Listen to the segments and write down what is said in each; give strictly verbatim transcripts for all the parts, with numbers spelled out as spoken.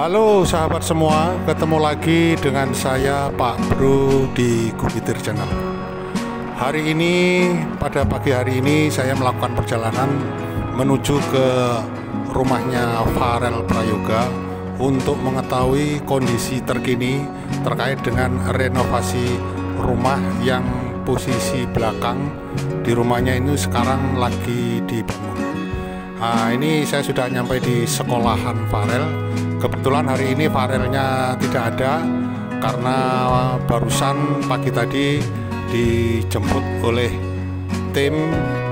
Halo sahabat semua, ketemu lagi dengan saya Pak Bro di Gumitir Channel. Hari ini, pada pagi hari ini saya melakukan perjalanan menuju ke rumahnya Farel Prayoga untuk mengetahui kondisi terkini terkait dengan renovasi rumah yang posisi belakang di rumahnya ini sekarang lagi dibangun. Nah, ini saya sudah nyampe di sekolahan Farel. Kebetulan hari ini Farelnya tidak ada karena barusan pagi tadi dijemput oleh tim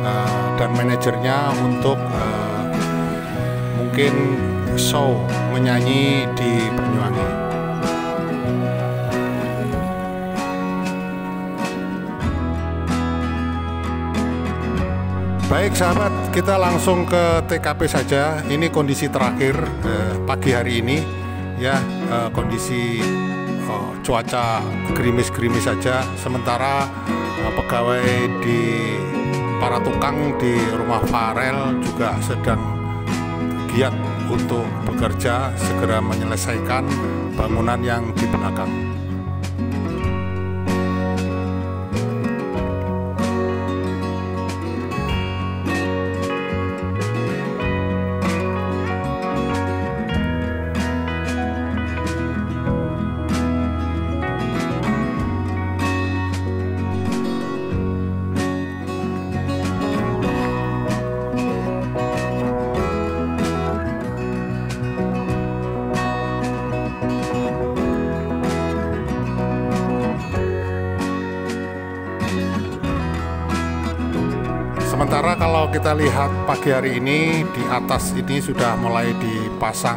uh, dan manajernya untuk uh, mungkin show menyanyi di Banyuwangi. Baik sahabat, kita langsung ke T K P saja. Ini kondisi terakhir eh, pagi hari ini ya, eh, kondisi eh, cuaca gerimis-gerimis saja. Sementara eh, pegawai di para tukang di rumah Farel juga sedang giat untuk bekerja segera menyelesaikan bangunan yang di belakang. Sementara kalau kita lihat pagi hari ini, di atas ini sudah mulai dipasang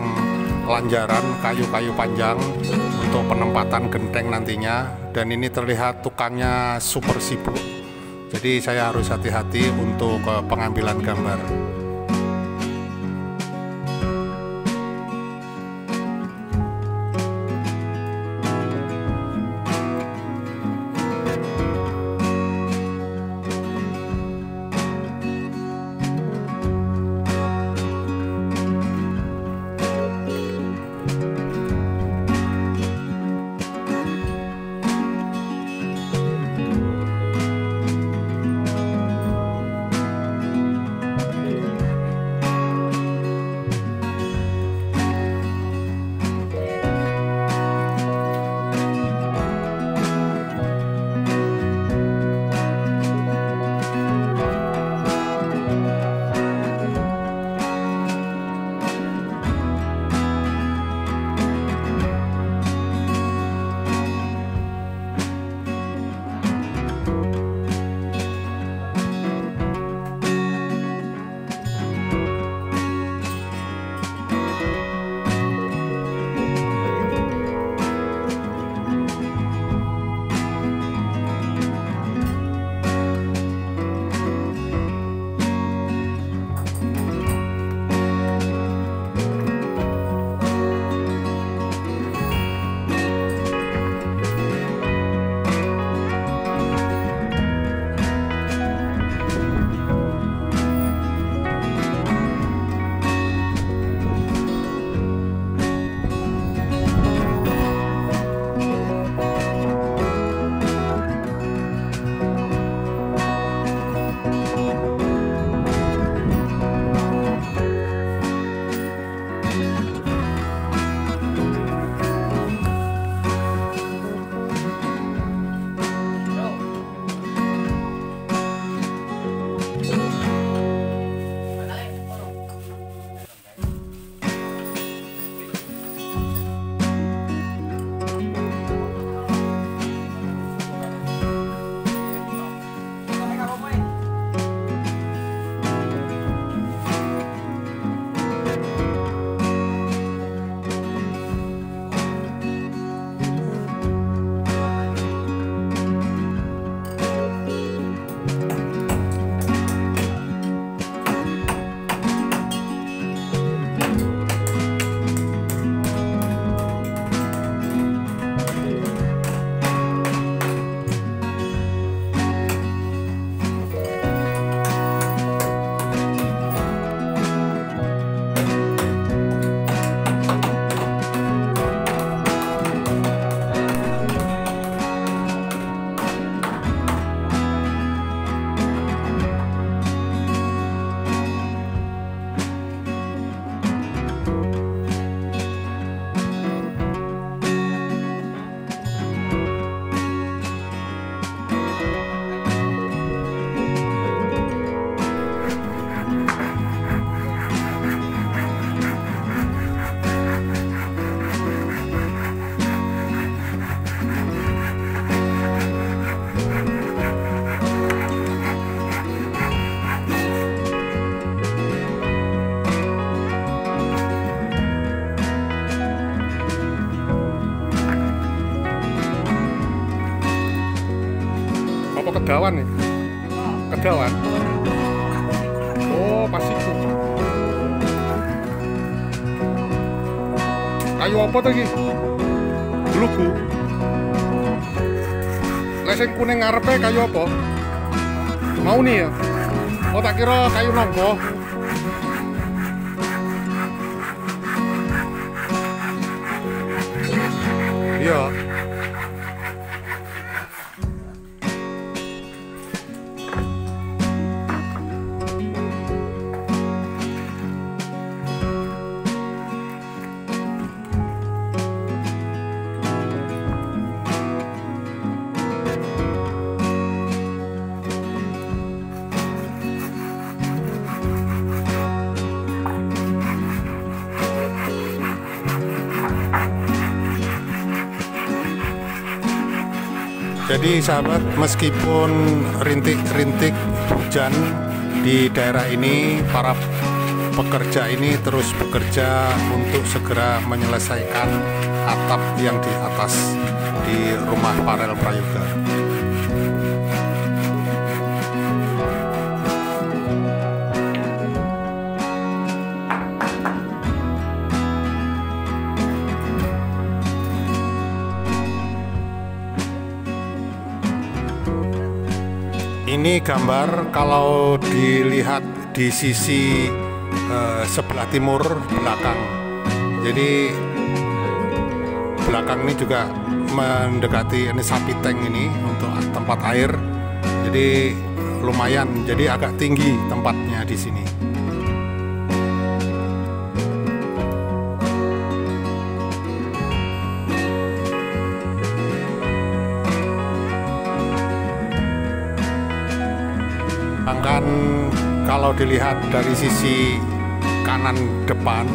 lanjaran kayu-kayu panjang untuk penempatan genteng nantinya. Dan ini terlihat tukangnya super sibuk, jadi saya harus hati-hati untuk pengambilan gambar. kedawan nih, kedawan. Oh, pas itu. Kayu apa tuh iki? Lugu. Lah sing kuning ngarepe kayu apa? Mau nih ya? Oh, tak kira kayu nangka. Iya. Jadi sahabat, meskipun rintik-rintik hujan di daerah ini, para pekerja ini terus bekerja untuk segera menyelesaikan atap yang di atas di rumah Farel Prayoga. Ini gambar kalau dilihat di sisi eh, sebelah timur belakang. Jadi belakang ini juga mendekati ini sapi tank ini untuk tempat air. Jadi lumayan, jadi agak tinggi tempatnya di sini. Bahkan kalau dilihat dari sisi kanan depan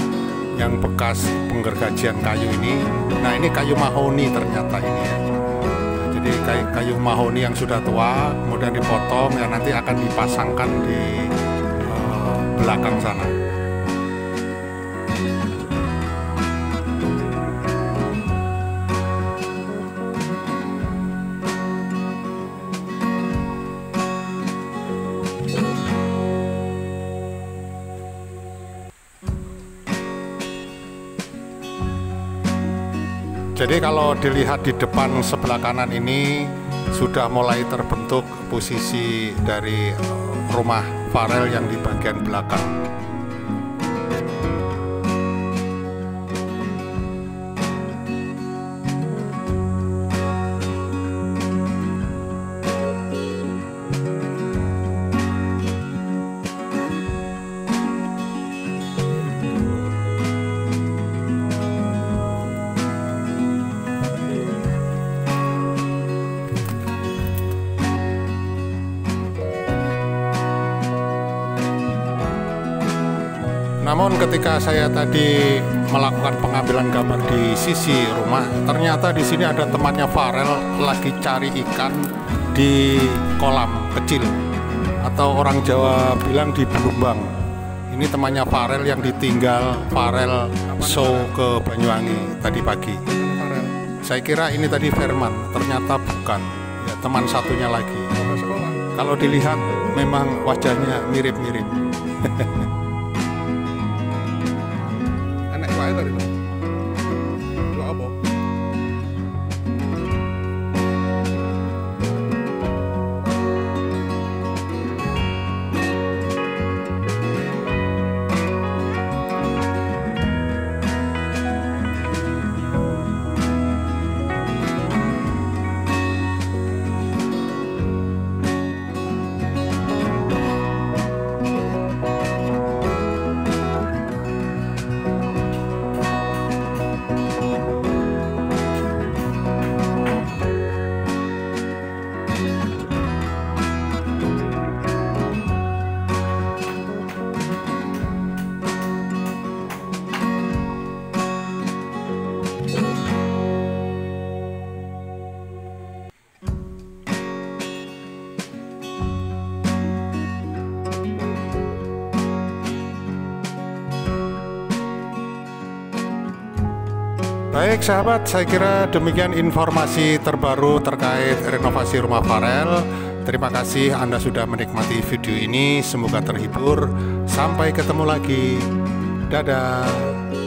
yang bekas penggergajian kayu ini, nah ini kayu mahoni ternyata ini ya. Jadi kayu, kayu mahoni yang sudah tua, kemudian dipotong yang nanti akan dipasangkan di uh, belakang sana. Jadi kalau dilihat di depan sebelah kanan ini sudah mulai terbentuk posisi dari rumah Farel yang di bagian belakang. Namun ketika saya tadi melakukan pengambilan gambar di sisi rumah, ternyata di sini ada temannya Farel lagi cari ikan di kolam kecil atau orang Jawa bilang di belumbang. Ini temannya Farel yang ditinggal Farel show ke Banyuwangi tadi pagi. Saya kira ini tadi Firman, ternyata bukan, ya, teman satunya lagi. Kalau dilihat memang wajahnya mirip-mirip. Baik sahabat, saya kira demikian informasi terbaru terkait renovasi rumah Farel. Terima kasih Anda sudah menikmati video ini, semoga terhibur. Sampai ketemu lagi. Dadah.